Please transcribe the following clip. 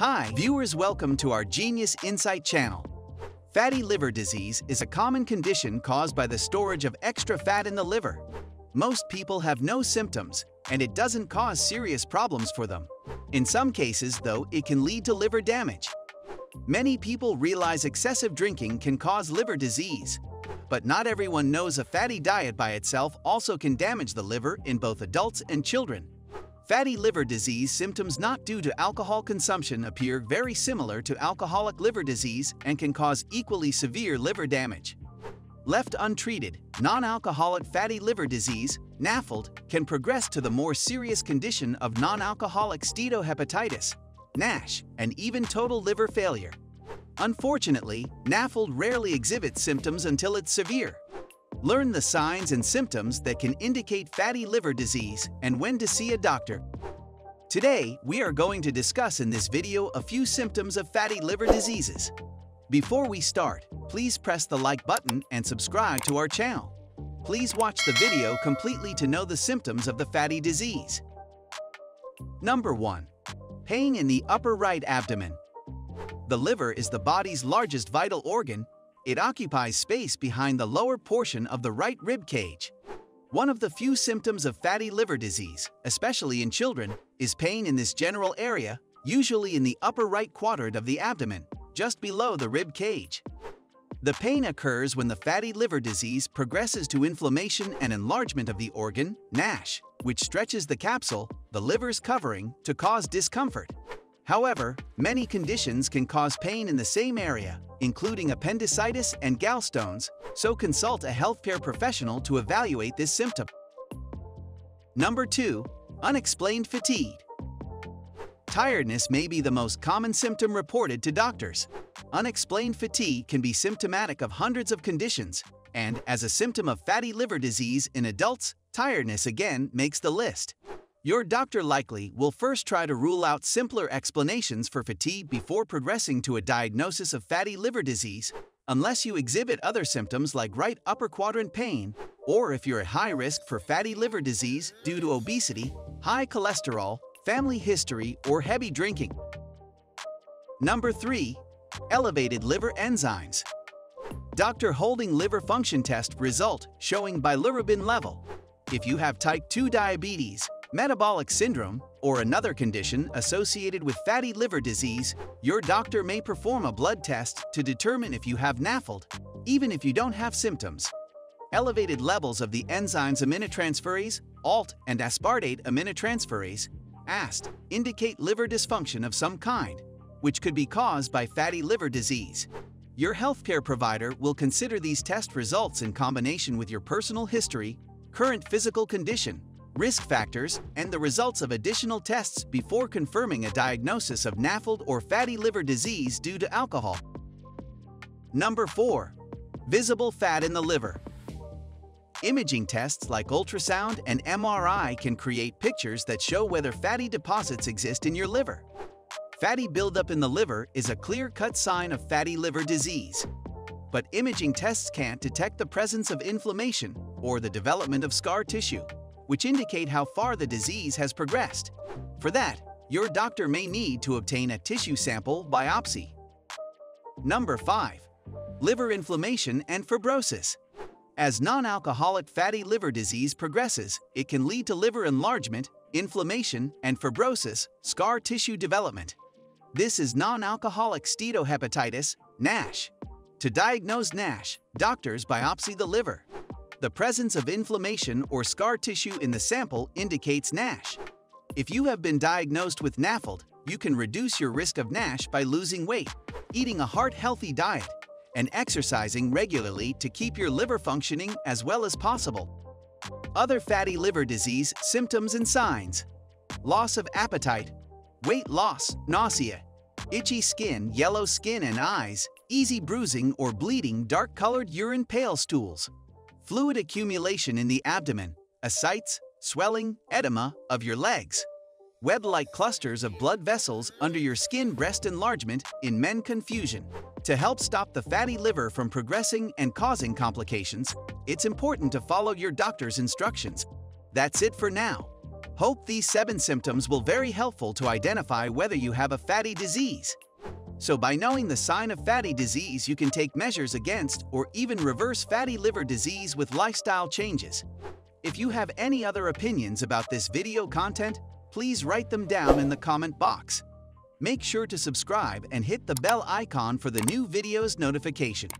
Hi, viewers, welcome to our Genius Insight channel. Fatty liver disease is a common condition caused by the storage of extra fat in the liver. Most people have no symptoms, and it doesn't cause serious problems for them. In some cases, though, it can lead to liver damage. Many people realize excessive drinking can cause liver disease, but not everyone knows a fatty diet by itself also can damage the liver in both adults and children. Fatty liver disease symptoms not due to alcohol consumption appear very similar to alcoholic liver disease and can cause equally severe liver damage. Left untreated, non-alcoholic fatty liver disease, NAFLD, can progress to the more serious condition of non-alcoholic steatohepatitis, NASH, and even total liver failure. Unfortunately, NAFLD rarely exhibits symptoms until it's severe. Learn the signs and symptoms that can indicate fatty liver disease and when to see a doctor. Today, we are going to discuss in this video a few symptoms of fatty liver diseases. Before we start, please press the like button and subscribe to our channel. Please watch the video completely to know the symptoms of the fatty disease. Number 1. Pain in the upper right abdomen. The liver is the body's largest vital organ. It occupies space behind the lower portion of the right rib cage. One of the few symptoms of fatty liver disease, especially in children, is pain in this general area, usually in the upper right quadrant of the abdomen, just below the rib cage. The pain occurs when the fatty liver disease progresses to inflammation and enlargement of the organ, NASH, which stretches the capsule, the liver's covering, to cause discomfort. However, many conditions can cause pain in the same area, including appendicitis and gallstones, so consult a healthcare professional to evaluate this symptom. Number 2. Unexplained fatigue. Tiredness may be the most common symptom reported to doctors. Unexplained fatigue can be symptomatic of hundreds of conditions, and as a symptom of fatty liver disease in adults, tiredness again makes the list. Your doctor likely will first try to rule out simpler explanations for fatigue before progressing to a diagnosis of fatty liver disease, unless you exhibit other symptoms like right upper quadrant pain, or if you're at high risk for fatty liver disease due to obesity, high cholesterol, family history, or heavy drinking. Number 3. Elevated liver enzymes. Dr. Holding liver function test result showing bilirubin level. If you have type 2 diabetes, metabolic syndrome, or another condition associated with fatty liver disease, your doctor may perform a blood test to determine if you have NAFLD, even if you don't have symptoms. Elevated levels of the enzymes aminotransferase, ALT, and aspartate aminotransferase, AST, indicate liver dysfunction of some kind, which could be caused by fatty liver disease. Your healthcare provider will consider these test results in combination with your personal history, current physical condition, risk factors, and the results of additional tests before confirming a diagnosis of NAFLD or fatty liver disease due to alcohol. Number 4. Visible fat in the liver. Imaging tests like ultrasound and MRI can create pictures that show whether fatty deposits exist in your liver. Fatty buildup in the liver is a clear-cut sign of fatty liver disease. But imaging tests can't detect the presence of inflammation or the development of scar tissue, which indicate how far the disease has progressed. For that, your doctor may need to obtain a tissue sample biopsy. Number 5. Liver inflammation and fibrosis. As non-alcoholic fatty liver disease progresses, it can lead to liver enlargement, inflammation, and fibrosis, scar tissue development. This is non-alcoholic steatohepatitis, NASH. To diagnose NASH, doctors biopsy the liver. The presence of inflammation or scar tissue in the sample indicates NASH. If you have been diagnosed with NAFLD, you can reduce your risk of NASH by losing weight, eating a heart-healthy diet, and exercising regularly to keep your liver functioning as well as possible. Other fatty liver disease symptoms and signs: loss of appetite, weight loss, nausea, itchy skin, yellow skin and eyes, easy bruising or bleeding, dark-colored urine, pale stools, fluid accumulation in the abdomen, ascites, swelling, edema of your legs, web-like clusters of blood vessels under your skin, breast enlargement, in men, confusion. To help stop the fatty liver from progressing and causing complications, it's important to follow your doctor's instructions. That's it for now. Hope these 7 symptoms will be very helpful to identify whether you have a fatty disease. So by knowing the sign of fatty disease, you can take measures against or even reverse fatty liver disease with lifestyle changes. If you have any other opinions about this video content, please write them down in the comment box. Make sure to subscribe and hit the bell icon for the new video's notification.